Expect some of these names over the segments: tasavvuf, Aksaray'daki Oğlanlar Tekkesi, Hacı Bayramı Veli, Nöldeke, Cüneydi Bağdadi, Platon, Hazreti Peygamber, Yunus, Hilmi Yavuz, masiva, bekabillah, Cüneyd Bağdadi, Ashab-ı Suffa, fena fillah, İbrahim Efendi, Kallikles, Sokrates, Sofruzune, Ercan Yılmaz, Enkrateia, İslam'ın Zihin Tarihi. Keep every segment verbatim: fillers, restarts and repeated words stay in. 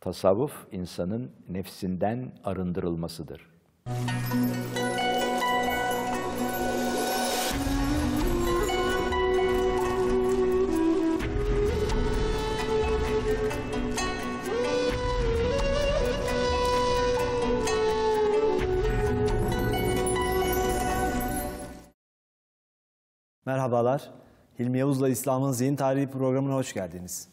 Tasavvuf, insanın nefsinden arındırılmasıdır. Merhabalar, Hilmi Yavuz'la İslam'ın Zihin Tarihi programına hoş geldiniz.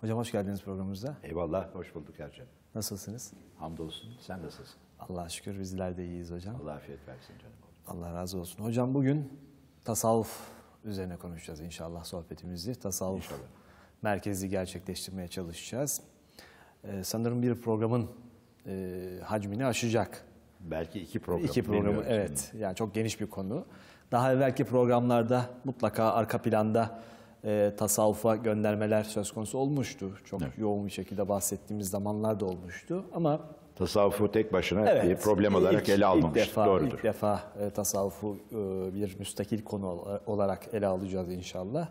Hocam hoş geldiniz programımıza. Eyvallah, hoş bulduk Ercan. Nasılsınız? Hamdolsun, sen nasılsın? Allah'a şükür bizler de iyiyiz hocam. Allah afiyet versin canım. Allah razı olsun. Hocam bugün tasavvuf üzerine konuşacağız inşallah sohbetimizi. Tasavvuf inşallah. merkezi gerçekleştirmeye çalışacağız. Ee, sanırım bir programın e, hacmini aşacak. Belki iki program. İki programı, evet. Şimdi. Yani çok geniş bir konu. Daha evvelki programlarda mutlaka arka planda E, tasavvufa göndermeler söz konusu olmuştu. Çok evet. yoğun bir şekilde bahsettiğimiz zamanlar da olmuştu ama... Tasavvufu tek başına evet, bir problem olarak ilk, ele almamıştık. İlk defa, Doğrudur. İlk defa e, tasavvufu e, bir müstakil konu olarak ele alacağız inşallah.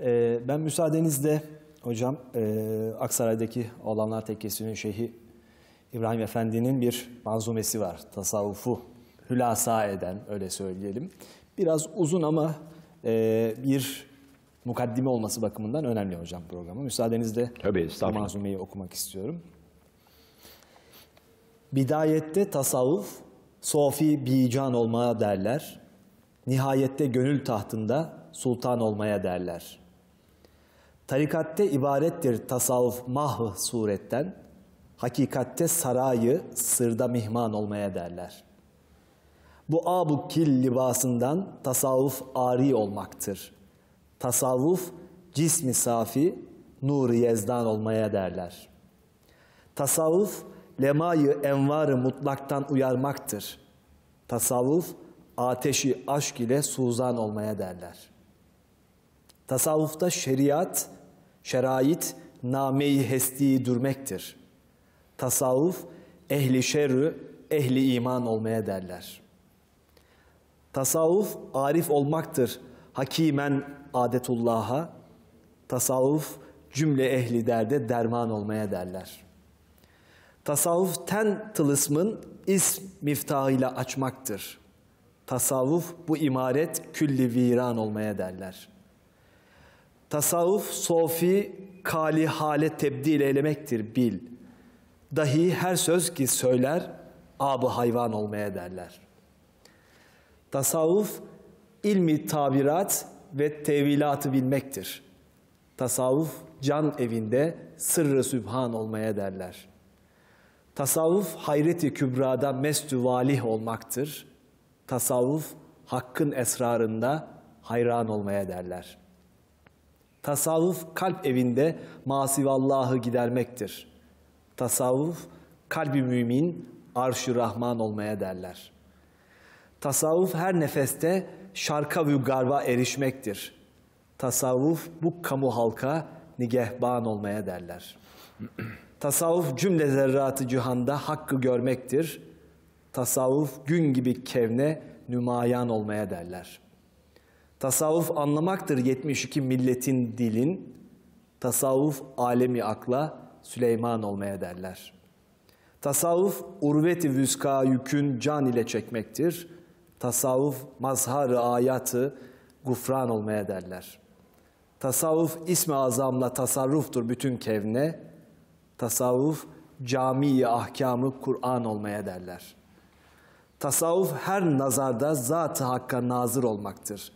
E, ben müsaadenizle hocam e, Aksaray'daki Oğlanlar Tekkesi'nin şeyhi İbrahim Efendi'nin bir manzumesi var. Tasavvufu hülasa eden, öyle söyleyelim. Biraz uzun ama e, bir... Mukaddime olması bakımından önemli hocam programı. Müsaadenizle manzumeyi okumak istiyorum. Bidayette tasavvuf, sofi bican olmaya derler. Nihayette gönül tahtında sultan olmaya derler. Tarikatte ibarettir tasavvuf mahv suretten. Hakikatte sarayı sırda mihman olmaya derler. Bu abu kil libasından tasavvuf ari olmaktır. Tasavvuf, cismi safi, nur-i yezdan olmaya derler. Tasavvuf, lemayı envar-ı mutlaktan uyarmaktır. Tasavvuf, ateşi aşk ile suzan olmaya derler. Tasavvufta şeriat, şerait, name-i hestiyi dürmektir. Tasavvuf, ehli şerrü, ehli iman olmaya derler. Tasavvuf, arif olmaktır. Hakimen adetullah'a, tasavvuf cümle ehli derde derman olmaya derler. Tasavvuf ten tılısmın ism miftahıyla açmaktır. Tasavvuf bu imaret külli viran olmaya derler. Tasavvuf sofi kali hale tebdil eylemektir bil. Dahi her söz ki söyler ab-ı hayvan olmaya derler. Tasavvuf ilmi tabirat ve tevilatı bilmektir. Tasavvuf can evinde sırrı sübhan olmaya derler. Tasavvuf hayreti kübrada mestü valih olmaktır. Tasavvuf hakkın esrarında hayran olmaya derler. Tasavvuf kalp evinde masivallahı gidermektir. Tasavvuf kalbi mümin arş-ı rahman olmaya derler. Tasavvuf her nefeste şarka ve garba erişmektir. Tasavvuf bu kamu halka nigehban olmaya derler. Tasavvuf cümle zerratı cihanda hakkı görmektir. Tasavvuf gün gibi kevne nümayan olmaya derler. Tasavvuf anlamaktır yetmiş iki milletin dilin. Tasavvuf alemi akla Süleyman olmaya derler. Tasavvuf urveti vüska yükün can ile çekmektir. Tasavvuf mazhar-ı ayatı gufran olmaya derler. Tasavvuf ismi azamla tasarruftur bütün kevne. Tasavvuf cami-i ahkamı Kur'an olmaya derler. Tasavvuf her nazarda zat-ı hakka nazır olmaktır.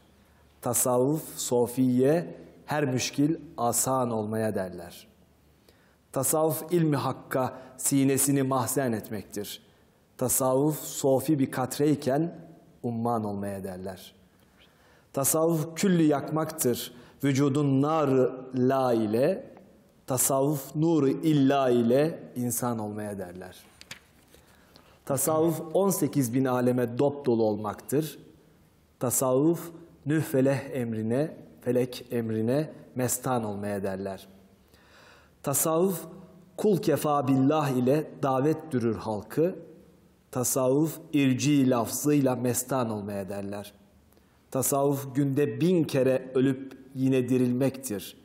Tasavvuf sofiye her müşkil asan olmaya derler. Tasavvuf ilmi hakka sinesini mahzen etmektir. Tasavvuf sofi bir katreyken umman olmaya derler. Tasavvuf külli yakmaktır. Vücudun nar-ı la ile, tasavvuf nur-u illa ile insan olmaya derler. Tasavvuf on sekiz bin aleme dop dolu olmaktır. Tasavvuf nühfeleh emrine, felek emrine mestan olmaya derler. Tasavvuf, kul kefa billah ile davet dürür halkı. Tasavvuf, irci lafzıyla mestan olmaya derler. Tasavvuf, günde bin kere ölüp yine dirilmektir.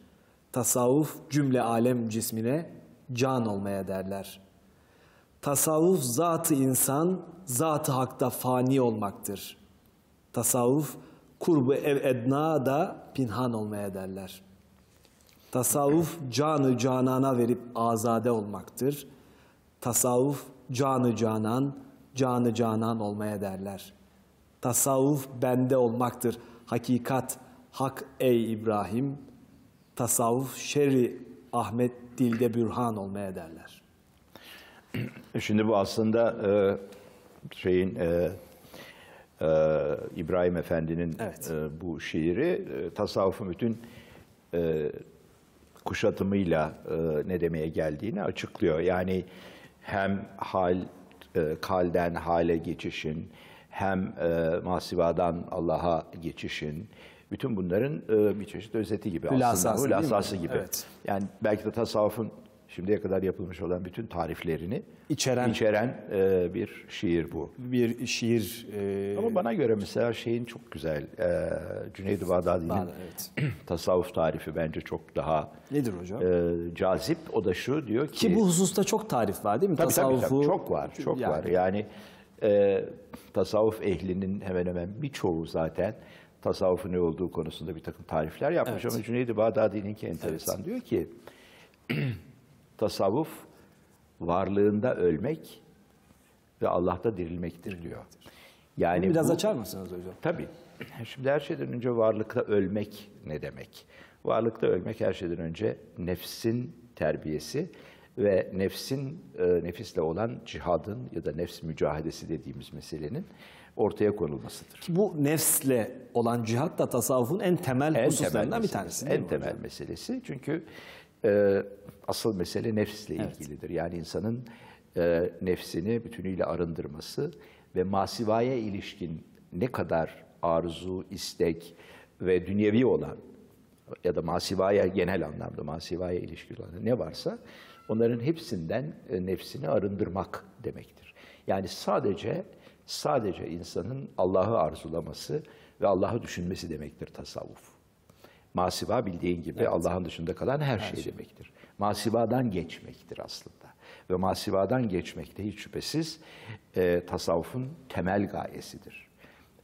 Tasavvuf, cümle alem cismine can olmaya derler. Tasavvuf, zat-ı insan, zat-ı hakta fani olmaktır. Tasavvuf, kurbu ev edna da pinhan olmaya derler. Tasavvuf, canı canana verip azade olmaktır. Tasavvuf, canı canan, canı canan olmaya derler. Tasavvuf, bende olmaktır. Hakikat, hak ey İbrahim. Tasavvuf, şerri Ahmet dilde bürhan olmaya derler. Şimdi bu aslında e, şeyin e, e, İbrahim Efendi'nin evet. e, bu şiiri e, tasavvufun bütün e, kuşatımıyla e, ne demeye geldiğini açıklıyor. Yani hem hal e, kalden hale geçişin, hem e, masivadan Allah'a geçişin, bütün bunların e, bir çeşit özeti gibi hülasası aslında, hülasası gibi. Evet. Yani belki de tasavvufun şimdiye kadar yapılmış olan bütün tariflerini içeren, içeren e, bir şiir bu. Bir şiir. E... Ama bana göre mesela şeyin çok güzel, e, Cüneydi Bağdadi'nin evet. tasavvuf tarifi bence çok daha nedir hocam? E, cazip. O da şu diyor ki... Ki bu hususta çok tarif var değil mi? Tabii, tasavvufu... tabii, tabii. Çok var, çok yani. var. Yani e, tasavvuf ehlinin hemen hemen birçoğu zaten tasavvufun ne olduğu konusunda bir takım tarifler yapmış. Evet. Ama Cüneydi Bağdadi'ninki enteresan. Evet. Diyor ki... Tasavvuf, varlığında ölmek ve Allah'ta dirilmektir diyor. Yani bunu biraz bu, açar mısınız hocam? Tabii. Şimdi her şeyden önce varlıkta ölmek ne demek? Varlıkta ölmek her şeyden önce nefsin terbiyesi ve nefsin e, nefisle olan cihadın ya da nefs mücahedesi dediğimiz meselenin ortaya konulmasıdır. Ki bu nefsle olan cihad da tasavvufun en temel en hususlarından temel bir tanesi. En temel hocam? meselesi. Çünkü asıl mesele nefsle ilgilidir. Evet. Yani insanın e, nefsini bütünüyle arındırması ve masivaya ilişkin ne kadar arzu, istek ve dünyevi olan ya da masivaya genel anlamda masivaya ilişkin olan ne varsa onların hepsinden e, nefsini arındırmak demektir. Yani sadece sadece insanın Allah'ı arzulaması ve Allah'ı düşünmesi demektir tasavvuf. Masiva bildiğin gibi evet. Allah'ın dışında kalan her, her şey, şey demektir. Masivadan geçmektir aslında. Ve masivadan geçmek de hiç şüphesiz e, tasavvufun temel gayesidir.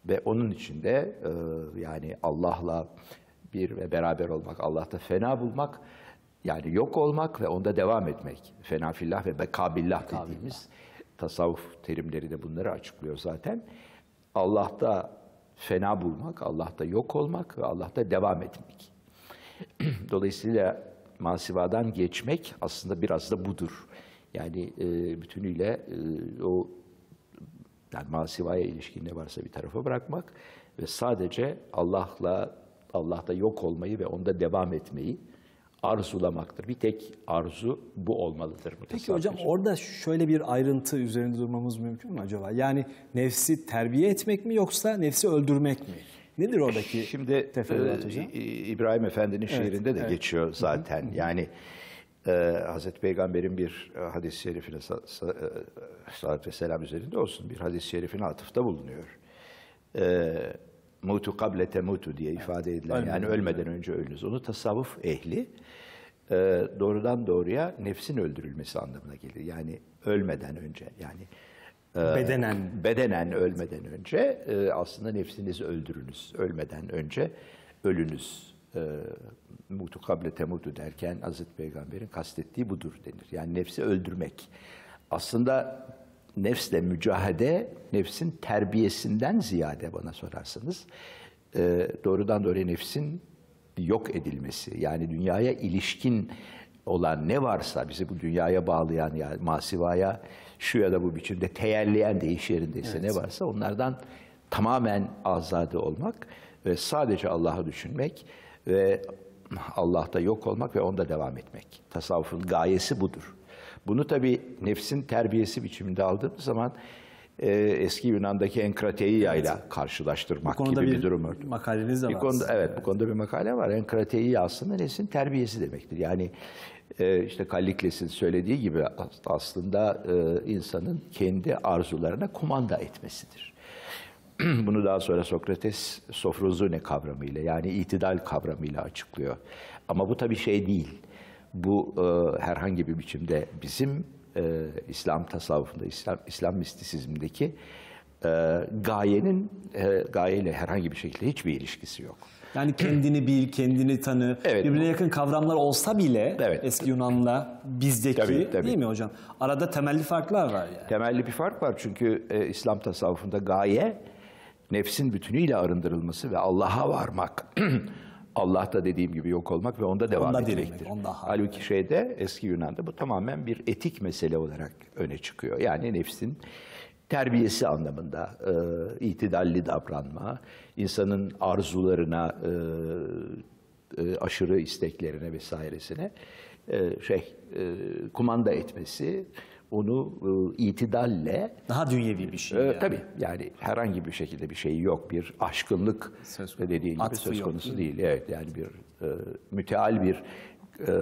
Ve onun için de e, yani Allah'la bir ve beraber olmak, Allah'ta fena bulmak, yani yok olmak ve onda devam etmek. Fena fillah ve bekabillah dediğimiz tasavvuf terimleri de bunları açıklıyor zaten. Allah'ta fena bulmak, Allah'ta yok olmak ve Allah'ta devam etmek. Dolayısıyla masivadan geçmek aslında biraz da budur. Yani e, bütünüyle e, o yani masivaya ilişkin ne varsa bir tarafa bırakmak ve sadece Allah'la, Allah'ta yok olmayı ve onda devam etmeyi arzulamaktır. Bir tek arzu bu olmalıdır. Peki hocam orada şöyle bir ayrıntı üzerinde durmamız mümkün mü acaba? Yani nefsi terbiye etmek mi yoksa nefsi öldürmek mi? Nedir oradaki şimdi teferruat hocam? İbrahim Efendi'nin evet, şiirinde de evet. geçiyor zaten. Hı hı. Yani e, Hazreti Peygamber'in bir hadis-i şerifine salat ve selam üzerinde olsun bir hadis-i şerifine atıfta bulunuyor. E, Mutu kable temutu diye ifade edilen, ölmeden yani ölmeden yani. önce ölünüz. Onu tasavvuf ehli e, doğrudan doğruya nefsin öldürülmesi anlamına gelir. Yani ölmeden önce, yani e, bedenen bedenen ölmeden önce e, aslında nefsinizi öldürünüz. Ölmeden önce ölünüz. E, Mutu kable temutu derken Hazreti Peygamber'in kastettiği budur denir. Yani nefsi öldürmek. Aslında nefsle mücahede, nefsin terbiyesinden ziyade bana sorarsanız e, doğrudan doğruya nefsin yok edilmesi, yani dünyaya ilişkin olan ne varsa bizi bu dünyaya bağlayan, yani masivaya şu ya da bu biçimde teyelleyen, deyiş yerindeyse evet. ne varsa onlardan tamamen azade olmak ve sadece Allah'ı düşünmek ve Allah'ta yok olmak ve onda devam etmek. Tasavvufun gayesi budur. Bunu tabii nefsin terbiyesi biçiminde aldığımız zaman e, eski Yunan'daki Enkrateia ile evet. karşılaştırmak gibi bir, bir durum var. Makaleniz de var. Konuda, evet, evet, bu konuda bir makale var. Enkrateia aslında nesin? Terbiyesi demektir. Yani e, işte Kallikles'in söylediği gibi aslında e, insanın kendi arzularına kumanda etmesidir. Bunu daha sonra Sokrates Sofruzune kavramıyla, yani itidal kavramıyla açıklıyor. Ama bu tabii şey değil. Bu e, herhangi bir biçimde bizim e, İslam tasavvufunda, İslam, İslam mistisizmindeki e, gayenin, e, gayeyle herhangi bir şekilde hiçbir ilişkisi yok. Yani kendini bil, kendini tanı, evet, birbirine yakın kavramlar olsa bile evet. eski Yunan'la bizdeki tabii, tabii. değil mi hocam? Arada temelli farklar var yani. Temelli bir fark var çünkü e, İslam tasavvufunda gaye nefsin bütünüyle arındırılması ve Allah'a varmak. Allah da dediğim gibi yok olmak ve onda devam onda etmektir. Demek, onda Halbuki şeyde, eski Yunan'da bu tamamen bir etik mesele olarak öne çıkıyor. Yani nefsin terbiyesi anlamında e, itidalli davranma, insanın arzularına, e, e, aşırı isteklerine vesairesine e, şey e, kumanda etmesi, onu e, itidalle... Daha dünyevi bir şey. E, yani. Tabii. Yani herhangi bir şekilde bir şey yok. Bir aşkınlık söz dediğin gibi söz konusu yok, değil. değil. Evet, yani bir e, müteal bir e,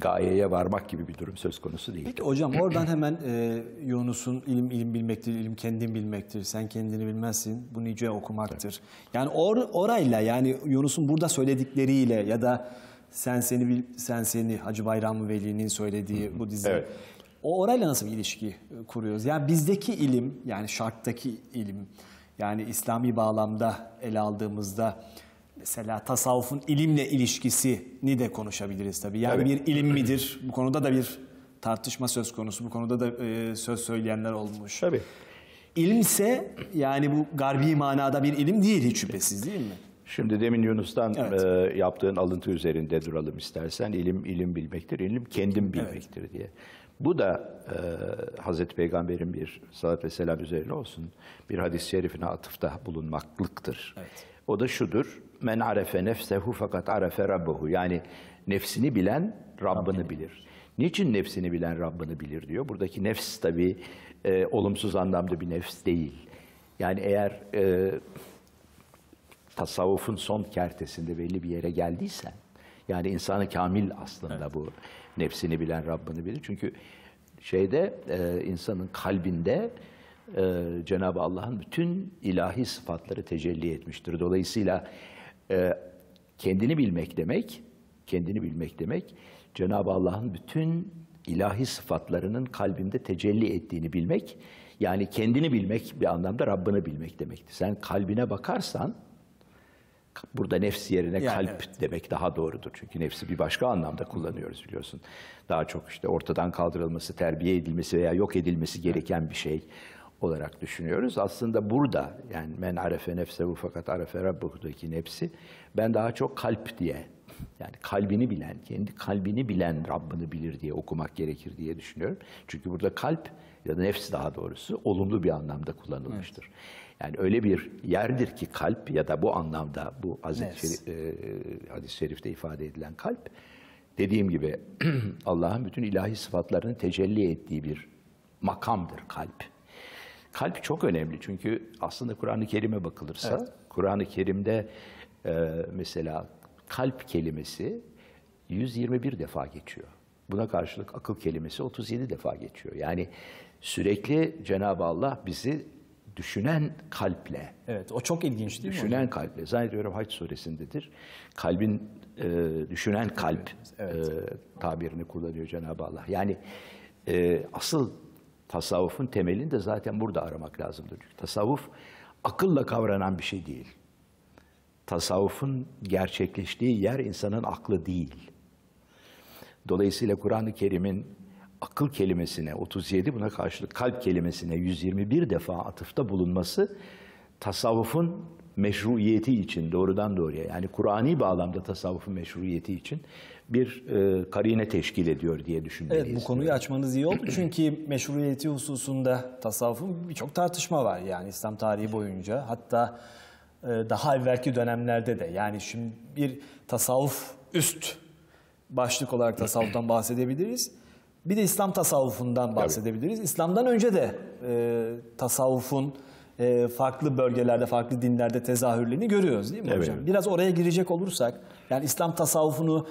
gayeye varmak gibi bir durum söz konusu değil. Peki hocam oradan hemen e, Yunus'un ilim ilim bilmektir, ilim kendin bilmektir, sen kendini bilmezsin, bu nice okumaktır. Evet. Yani or, orayla yani Yunus'un burada söyledikleriyle ya da sen seni bil, sen seni Hacı Bayramı Veli'nin söylediği Hı-hı. bu dizi... Evet. O orayla nasıl bir ilişki kuruyoruz? Yani bizdeki ilim, yani şarttaki ilim, yani İslami bağlamda ele aldığımızda mesela tasavvufun ilimle ilişkisini de konuşabiliriz tabii. Yani tabii. bir ilim midir? Bu konuda da bir tartışma söz konusu. Bu konuda da e, söz söyleyenler olmuş. Tabii. İlimse yani bu garbi manada bir ilim değil hiç şüphesiz değil mi? Şimdi demin Yunus'tan evet. e, yaptığın alıntı üzerinde duralım istersen. İlim, ilim bilmektir, ilim kendim bilmektir evet. diye. Bu da e, Hazreti Peygamber'in bir salat ve selam üzerine olsun bir hadis-i şerifine atıfta bulunmaklıktır. Evet. O da şudur. Men arefe nefsehu fakat arefe rabbuhu. Yani nefsini bilen Rabbini Rabbim. bilir. Niçin nefsini bilen Rabbini bilir diyor. Buradaki nefs tabii e, olumsuz anlamda bir nefs değil. Yani eğer e, tasavvufun son kertesinde belli bir yere geldiysen, yani insanı kamil aslında evet. bu. Nefsini bilen Rabbini bilir. Çünkü şeyde e, insanın kalbinde e, Cenab-ı Allah'ın bütün ilahi sıfatları tecelli etmiştir. Dolayısıyla e, kendini bilmek demek, kendini bilmek demek, Cenab-ı Allah'ın bütün ilahi sıfatlarının kalbinde tecelli ettiğini bilmek, yani kendini bilmek bir anlamda Rabbini bilmek demektir. Sen kalbine bakarsan, burada nefs yerine yani, kalp evet. demek daha doğrudur. Çünkü nefsi bir başka anlamda kullanıyoruz biliyorsun. Daha çok işte ortadan kaldırılması, terbiye edilmesi veya yok edilmesi gereken bir şey olarak düşünüyoruz. Aslında burada yani men arefe nefsehu fakat arefe rabbuhudaki nefsi ben daha çok kalp diye yani kalbini bilen, kendi kalbini bilen Rabbini bilir diye okumak gerekir diye düşünüyorum. Çünkü burada kalp ya da nefs daha doğrusu olumlu bir anlamda kullanılmıştır. Evet. Yani öyle bir yerdir evet. ki kalp ya da bu anlamda bu Hazreti e, hadis-i şerifte ifade edilen kalp dediğim gibi Allah'ın bütün ilahi sıfatlarının tecelli ettiği bir makamdır kalp. Kalp çok önemli çünkü aslında Kur'an-ı Kerim'e bakılırsa evet. Kur'an-ı Kerim'de e, mesela kalp kelimesi yüz yirmi bir defa geçiyor. Buna karşılık akıl kelimesi otuz yedi defa geçiyor. Yani sürekli Cenab-ı Allah bizi düşünen kalple. Evet, o çok ilginç değil mi? Düşünen kalple. Zannediyorum Hac suresindedir. Kalbin e, düşünen kalp evet. e, tabirini kullanıyor Cenab-ı Allah. Yani e, asıl tasavvufun temelini de zaten burada aramak lazımdır. Çünkü tasavvuf akılla kavranan bir şey değil. Tasavvufun gerçekleştiği yer insanın aklı değil. Dolayısıyla Kur'an-ı Kerim'in akıl kelimesine otuz yedi, buna karşılık kalp kelimesine yüz yirmi bir defa atıfta bulunması tasavvufun meşruiyeti için doğrudan doğruya yani Kur'ani bağlamda tasavvufun meşruiyeti için bir e, karine teşkil ediyor diye düşünmeliyiz. Evet, bu konuyu açmanız iyi oldu çünkü meşruiyeti hususunda tasavvufun birçok tartışma var yani İslam tarihi boyunca hatta e, daha evvelki dönemlerde de yani şimdi bir tasavvuf üst başlık olarak tasavvuftan bahsedebiliriz. Bir de İslam tasavvufundan bahsedebiliriz. Tabii. İslam'dan önce de e, tasavvufun e, farklı bölgelerde, farklı dinlerde tezahürlerini görüyoruz değil mi evet. hocam? Biraz oraya girecek olursak, yani İslam tasavvufunu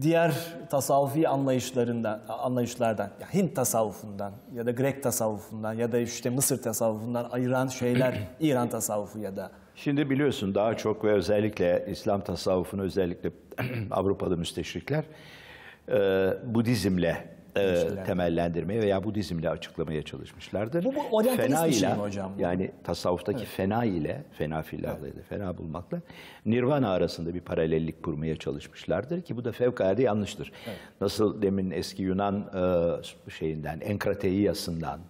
diğer tasavvufi anlayışlarından, anlayışlardan, ya Hint tasavvufundan ya da Grek tasavvufundan ya da işte Mısır tasavvufundan ayıran şeyler İran tasavvufu ya da... Şimdi biliyorsun daha çok ve özellikle İslam tasavvufunu özellikle Avrupalı müsteşrikler e, Budizm'le E, temellendirmeye veya Budizm'le açıklamaya çalışmışlardır. Bu, bu fena ile, hocam, bu. Yani tasavvuftaki evet. fena ile, fena filahla evet. fena bulmakla nirvana arasında bir paralellik kurmaya çalışmışlardır ki bu da fevkalade yanlıştır. Evet. Nasıl demin eski Yunan e, şeyinden, Enkrateiyasından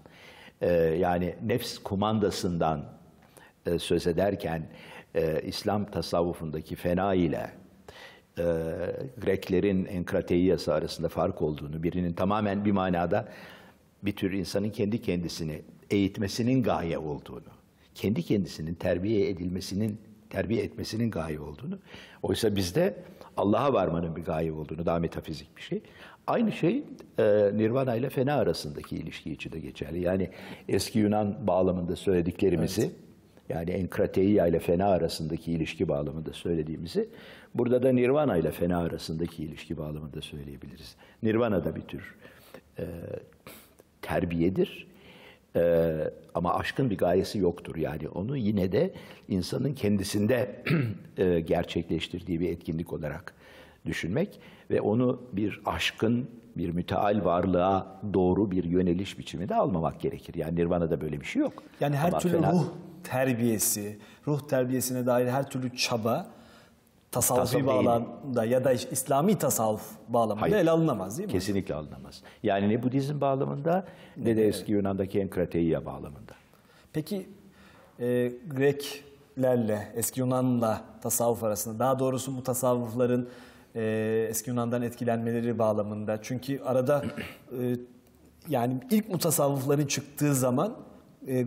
e, yani nefs kumandasından e, söz ederken e, İslam tasavvufundaki fena ile Ee, Greklerin Enkrateiyası arasında fark olduğunu, birinin tamamen bir manada bir tür insanın kendi kendisini eğitmesinin gaye olduğunu, kendi kendisinin terbiye edilmesinin, terbiye etmesinin gaye olduğunu, oysa bizde Allah'a varmanın bir gaye olduğunu, daha metafizik bir şey. Aynı şey e, Nirvana ile Fena arasındaki ilişki için de geçerli. Yani eski Yunan bağlamında söylediklerimizi, evet. yani Enkrateia ile Fena arasındaki ilişki bağlamında söylediğimizi, burada da Nirvana ile Fena arasındaki ilişki bağlamında söyleyebiliriz. Nirvana da bir tür e, terbiyedir e, ama aşkın bir gayesi yoktur. Yani onu yine de insanın kendisinde e, gerçekleştirdiği bir etkinlik olarak düşünmek ve onu bir aşkın, bir müteal varlığa doğru bir yöneliş biçimi de almamak gerekir. Yani Nirvana'da böyle bir şey yok. Yani her ama türlü fena... ruh terbiyesi, ruh terbiyesine dair her türlü çaba tasavvufi bağlamda ya da İslami tasavvuf bağlamında Hayır. ele alınamaz değil mi? Kesinlikle alınamaz. Yani ne Budizm bağlamında ne de eski Yunan'daki Enkrateia bağlamında. Peki e, Greklerle, eski Yunan'la tasavvuf arasında, daha doğrusu bu tasavvufların e, eski Yunan'dan etkilenmeleri bağlamında, çünkü arada e, yani ilk bu tasavvufların çıktığı zaman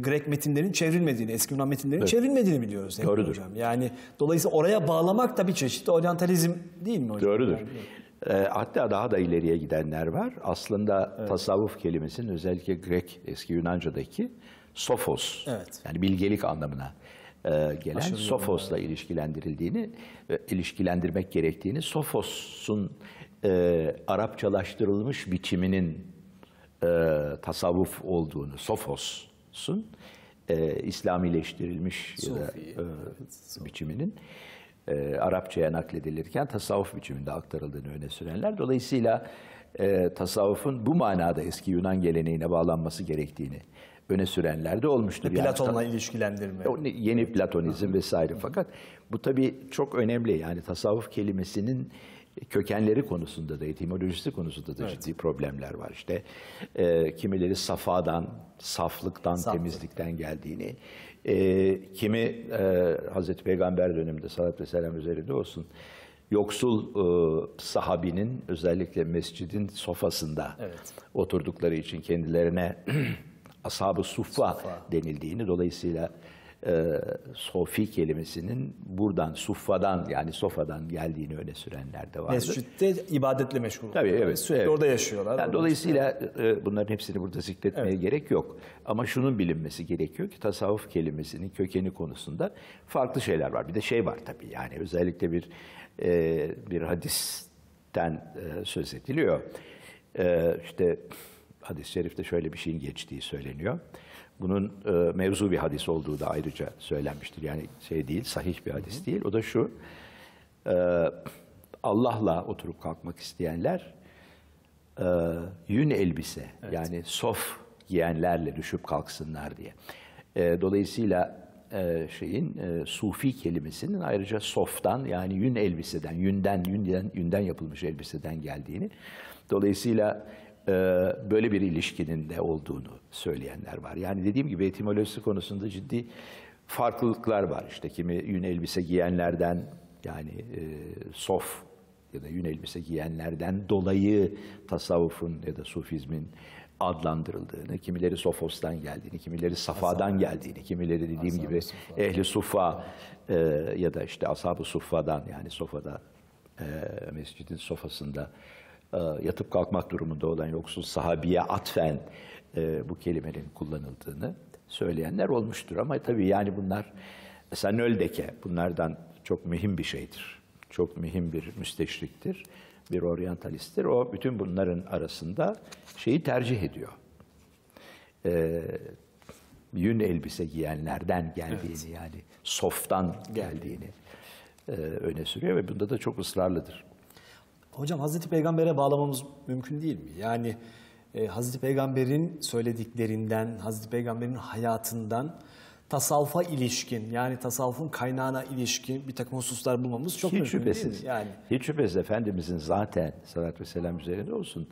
Grek metinlerin çevrilmediğini, eski Yunan metinlerin evet. çevrilmediğini biliyoruz. Doğrudur. Hocam. Yani dolayısıyla oraya bağlamak da bir çeşit oryantalizm değil mi hocam? Doğrudur. Yani, e, hatta daha da ileriye gidenler var. Aslında evet. tasavvuf kelimesinin özellikle Grek, eski Yunanca'daki sofos, evet. yani bilgelik anlamına e, gelen Aşırı sofosla yani. ilişkilendirildiğini, e, ilişkilendirmek gerektiğini, sofosun e, Arapçalaştırılmış biçiminin e, tasavvuf olduğunu, sofos, E, İslamileştirilmiş Sufi, ya da, e, evet, biçiminin e, Arapçaya nakledilirken tasavvuf biçiminde aktarıldığını öne sürenler. Dolayısıyla e, tasavvufun bu manada eski Yunan geleneğine bağlanması gerektiğini öne sürenler de olmuştur. Yani, Platon'la ilişkilendirme. Yeni Platonizm vesaire. Fakat bu tabii çok önemli. Yani tasavvuf kelimesinin kökenleri konusunda da, etimolojisi konusunda da evet. ciddi problemler var. İşte e, kimileri safadan, saflıktan, Saflık. temizlikten geldiğini, e, kimi e, Hazreti Peygamber döneminde salat ve selam üzerinde olsun, yoksul e, sahabinin özellikle mescidin sofasında evet. oturdukları için kendilerine ashab-ı suffa denildiğini, dolayısıyla E, sofi kelimesinin buradan, suffadan yani sofadan geldiğini öne sürenler de vardır. Mescitte ibadetle meşgul. Tabii evet. Sürekli evet. orada yaşıyorlar. Yani dolayısıyla e, bunların hepsini burada zikretmeye evet. gerek yok. Ama şunun bilinmesi gerekiyor ki tasavvuf kelimesinin kökeni konusunda farklı şeyler var. Bir de şey var tabii, yani özellikle bir e, bir hadisten e, söz ediliyor. E, işte hadis-i şerifte şöyle bir şeyin geçtiği söyleniyor. Bunun e, mevzu bir hadis olduğu da ayrıca söylenmiştir. Yani şey değil, sahih bir hadis değil. O da şu, e, Allah'la oturup kalkmak isteyenler e, yün elbise, evet. yani sof giyenlerle düşüp kalksınlar diye. E, dolayısıyla e, şeyin e, sufi kelimesinin ayrıca softan, yani yün elbiseden, yünden, yünden, yünden yapılmış elbiseden geldiğini, dolayısıyla böyle bir ilişkinin de olduğunu söyleyenler var. Yani dediğim gibi etimolojisi konusunda ciddi farklılıklar var. İşte kimi yün elbise giyenlerden, yani e, sof ya da yün elbise giyenlerden dolayı tasavvufun ya da sufizmin adlandırıldığını, kimileri sofostan geldiğini, kimileri safadan geldiğini, kimileri dediğim ashab-ı gibi suffa. ehli suffa e, ya da işte ashab-ı suffadan, yani sofada e, mescidin sofasında yatıp kalkmak durumunda olan yoksul sahabiye atfen bu kelimelerin kullanıldığını söyleyenler olmuştur. Ama tabii yani bunlar, mesela Nöldeke bunlardan çok mühim bir şeydir. Çok mühim bir müsteşriktir, bir oryantalisttir. O bütün bunların arasında şeyi tercih ediyor. Ee, yün elbise giyenlerden geldiğini, evet, yani softan geldiğini e, öne sürüyor ve bunda da çok ısrarlıdır. Hocam, Hazreti Peygamber'e bağlamamız mümkün değil mi? Yani e, Hazreti Peygamber'in söylediklerinden, Hazreti Peygamber'in hayatından tasavvufa ilişkin, yani tasavvufun kaynağına ilişkin bir takım hususlar bulmamız çok hiç mümkün şüphesiz, değil mi? Yani... Hiç şüphesiz Efendimizin zaten salat ve selam üzerinde olsun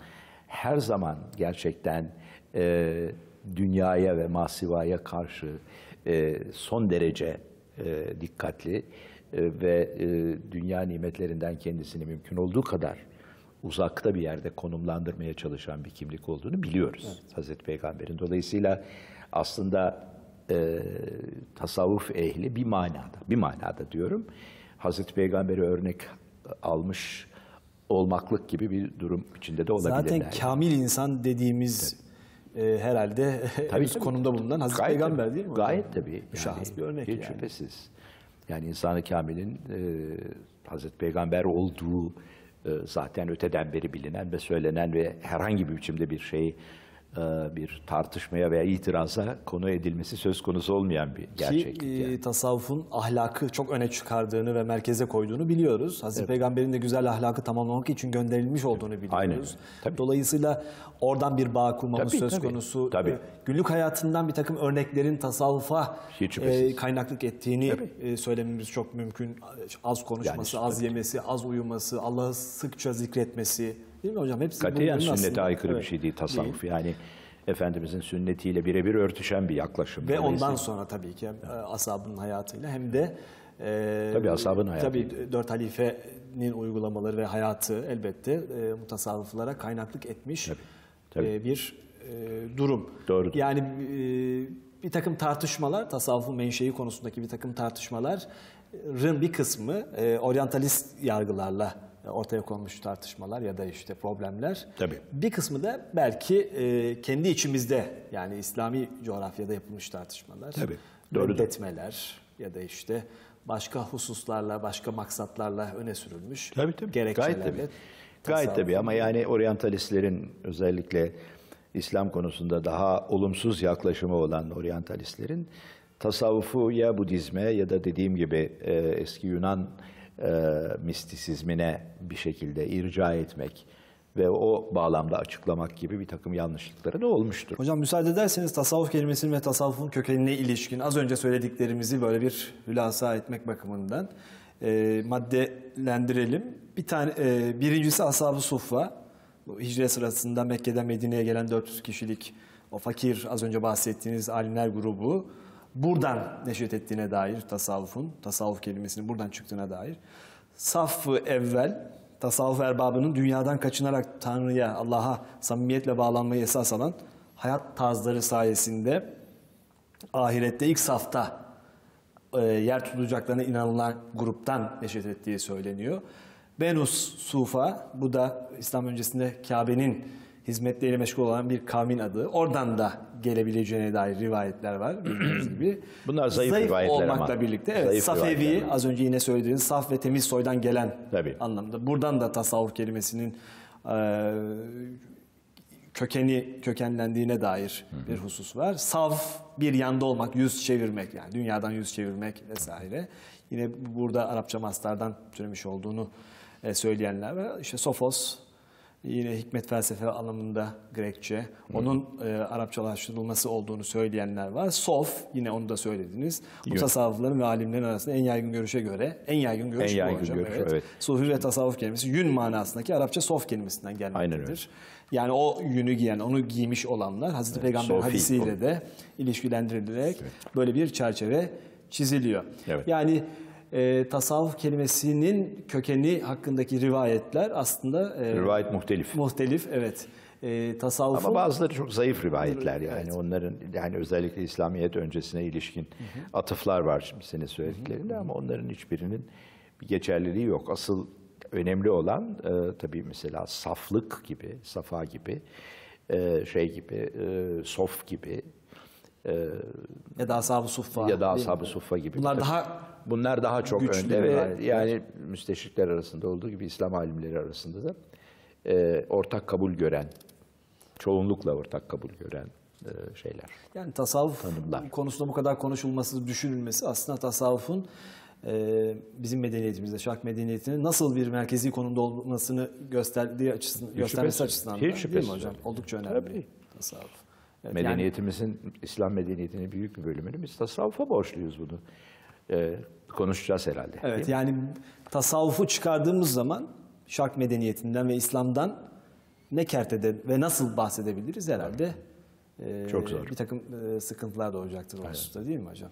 her zaman gerçekten e, dünyaya ve masivaya karşı e, son derece e, dikkatli e, ve e, dünya nimetlerinden kendisini mümkün olduğu kadar uzakta bir yerde konumlandırmaya çalışan bir kimlik olduğunu biliyoruz, evet, Hazreti Peygamber'in. Dolayısıyla aslında e, tasavvuf ehli bir manada, bir manada diyorum, Hazreti Peygamber'i örnek almış olmaklık gibi bir durum içinde de olabilirler. Zaten kamil insan dediğimiz, evet, E, herhalde tabii, tabii, konumda bulunan Hazreti gayet Peygamber tabii, değil mi? Gayet yani, tabii. Müşahhas yani, bir örnek hiç yani. Şüphesiz. Yani insan-ı kamilin e, Hazreti Peygamber olduğu e, zaten öteden beri bilinen ve söylenen ve herhangi bir biçimde bir şey, e, bir tartışmaya veya itiraza konu edilmesi söz konusu olmayan bir gerçeklik. Ki yani, tasavvufun ahlakı çok öne çıkardığını ve merkeze koyduğunu biliyoruz. Hazreti, evet, Peygamber'in de güzel ahlakı tamamlamak için gönderilmiş olduğunu biliyoruz. Aynen. Tabii. Dolayısıyla oradan bir bağ kurmamız tabii, söz tabii, konusu. Tabii. Günlük hayatından bir takım örneklerin tasavvufa e, kaynaklık ettiğini e, söylememiz çok mümkün. Az konuşması, yani az yemesi, az uyuması, Allah'ı sıkça zikretmesi. Değil mi hocam? Hepsi katiyen sünnete aslında aykırı, evet, bir şey değil tasavvuf. Değil. Yani Efendimizin sünnetiyle birebir örtüşen bir yaklaşım. Ve ondan sonra tabii ki hem ashabının hayatıyla hem de e, tabii ashabın hayatı. Tabii dört halifenin uygulamaları ve hayatı elbette e, mutasavvıflara kaynaklık etmiş tabii, tabii. E, bir e, durum. Doğru. Yani e, bir takım tartışmalar, tasavvufun menşei konusundaki bir takım tartışmaların bir kısmı e, oryantalist yargılarla ortaya konmuş tartışmalar ya da işte problemler. Tabii. Bir kısmı da belki e, kendi içimizde, yani İslami coğrafyada yapılmış tartışmalar, reddetmeler ya da işte başka hususlarla, başka maksatlarla öne sürülmüş tabii, tabii, gerekçelerle. Gayet tabii. Gayet tabii ama yani oryantalistlerin, özellikle İslam konusunda daha olumsuz yaklaşımı olan oryantalistlerin tasavvufu ya Budizme ya da dediğim gibi e, eski Yunan E, mistisizmine bir şekilde irca etmek ve o bağlamda açıklamak gibi bir takım yanlışlıkları da olmuştur. Hocam, müsaade ederseniz tasavvuf kelimesinin ve tasavvufun kökenine ilişkin az önce söylediklerimizi böyle bir hülasa etmek bakımından e, maddelendirelim. Bir tane, e, birincisi Ashab-ı Suffa, hicret sırasında Mekke'den Medine'ye gelen dört yüz kişilik o fakir, az önce bahsettiğiniz alimler grubu, buradan neşet ettiğine dair tasavvufun, tasavvuf kelimesinin buradan çıktığına dair. Saf-ı evvel, tasavvuf erbabının dünyadan kaçınarak Tanrı'ya, Allah'a samimiyetle bağlanmayı esas alan hayat tarzları sayesinde ahirette ilk safta e, yer tutacaklarına inanılan gruptan neşet ettiği söyleniyor. Benus Sufa, bu da İslam öncesinde Kabe'nin hizmetleriyle meşgul olan bir kavmin adı. Oradan da gelebileceğine dair rivayetler var. Gibi. Bunlar zayıf, zayıf rivayetler olmakla ama. Birlikte. Evet, Safevi, az önce yine söylediğiniz saf ve temiz soydan gelen tabii. anlamda. Buradan da tasavvuf kelimesinin e, kökeni kökenlendiğine dair Hı-hı. bir husus var. Saf, bir yanda olmak, yüz çevirmek, yani dünyadan yüz çevirmek vesaire. Yine burada Arapça mastardan türemiş olduğunu e, söyleyenler var. İşte Sofos, yine hikmet felsefe anlamında Grekçe, onun e, Arapçalaştırılması olduğunu söyleyenler var. Sof, yine onu da söylediniz. Bu tasavvufların ve alimlerin arasında en yaygın görüşe göre, en yaygın görüş en bu yaygın hocam. Görüş, evet. Evet. Sufi ve tasavvuf kelimesi yün manasındaki Arapça sof kelimesinden gelmektedir. Yani o yünü giyen, onu giymiş olanlar Hazreti evet, Peygamber hadisiyle o. de ilişkilendirilerek evet. böyle bir çerçeve çiziliyor. Evet. Yani E, tasavvuf kelimesinin kökeni hakkındaki rivayetler aslında e, rivayet muhtelif. Muhtelif evet. E, tasavvufun... Ama bazıları çok zayıf rivayetler yani evet. onların yani özellikle İslamiyet öncesine ilişkin hı hı. atıflar var şimdi senin söylediklerinde hı hı. ama onların hiçbirinin bir geçerliliği yok. Asıl önemli olan e, tabii mesela saflık gibi, safa gibi, e, şey gibi, e, sof gibi, e, ya da ashab-ı suffa, ya da ashab-ı suffa gibi. Bunlar tabii, daha bunlar daha çok önde ve yani, yani müsteşrikler arasında olduğu gibi İslam alimleri arasında da e, ortak kabul gören, çoğunlukla ortak kabul gören e, şeyler. Yani tasavvuf tanımlar konusunda bu kadar konuşulması, düşünülmesi aslında tasavvufun Ee, bizim medeniyetimizde, şark medeniyetinin nasıl bir merkezi konumda olmasını gösterdiği açısından, göstermesi açısından da, değil mi hocam? Oldukça önemli. Tabii. Tasavvuf. Evet, medeniyetimizin, yani, İslam medeniyetinin büyük bir bölümünü biz tasavvufa borçluyuz bunu. Ee, konuşacağız herhalde. Evet, yani tasavvufu çıkardığımız zaman şark medeniyetinden ve İslam'dan ne kertede ve nasıl bahsedebiliriz herhalde? Ee, Çok zor. Bir takım e, sıkıntılar da olacaktır o hususta, değil mi hocam?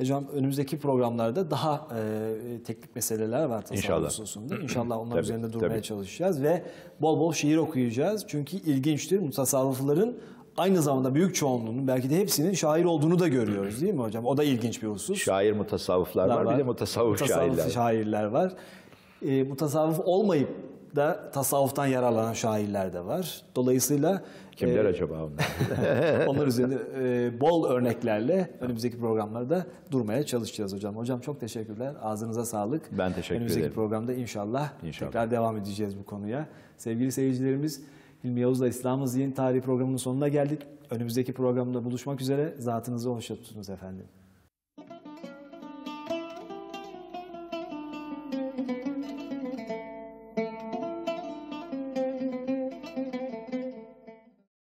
Hocam önümüzdeki programlarda daha e, teknik meseleler var tasavvuf hususunda. İnşallah onlar tabii, üzerinde durmaya tabii. çalışacağız ve bol bol şiir okuyacağız. Çünkü ilginçtir, mutasavvıfların aynı zamanda büyük çoğunluğunun, belki de hepsinin şair olduğunu da görüyoruz, değil mi hocam? O da ilginç bir husus. Şair mutasavvıflar var, var. bir de mutasavvuf, mutasavvuf şairler. şairler var. E, mutasavvuf olmayıp da tasavvuftan yararlanan şairler de var. Dolayısıyla kimler e, acaba onlar? Onlar üzerinde e, bol örneklerle önümüzdeki programlarda durmaya çalışacağız hocam. Hocam çok teşekkürler. Ağzınıza sağlık. Ben teşekkür ederim. Önümüzdeki programda inşallah, inşallah tekrar devam edeceğiz bu konuya. Sevgili seyircilerimiz, Hilmi Yavuz'la İslam'ın Zihin Tarihi programının sonuna geldik. Önümüzdeki programda buluşmak üzere. Zatınızı hoşça tutunuz efendim.